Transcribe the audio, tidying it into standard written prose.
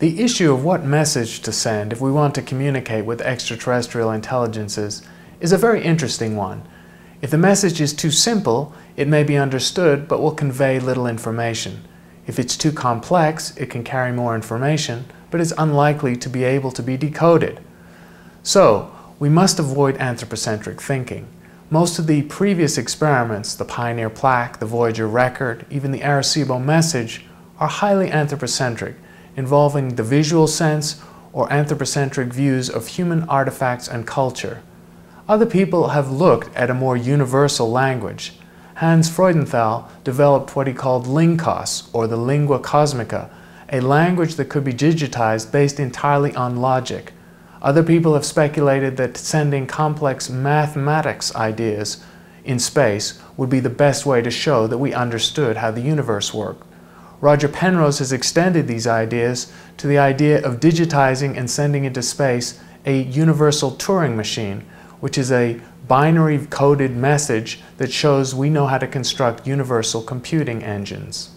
The issue of what message to send if we want to communicate with extraterrestrial intelligences is a very interesting one. If the message is too simple, it may be understood but will convey little information. If it's too complex, it can carry more information, but is unlikely to be able to be decoded. So, we must avoid anthropocentric thinking. Most of the previous experiments, the Pioneer plaque, the Voyager record, even the Arecibo message, are highly anthropocentric, involving the visual sense or anthropocentric views of human artifacts and culture. Other people have looked at a more universal language. Hans Freudenthal developed what he called Lincos, or the lingua cosmica, a language that could be digitized based entirely on logic. Other people have speculated that sending complex mathematics ideas in space would be the best way to show that we understood how the universe worked. Roger Penrose has extended these ideas to the idea of digitizing and sending into space a universal Turing machine, which is a binary coded message that shows we know how to construct universal computing engines.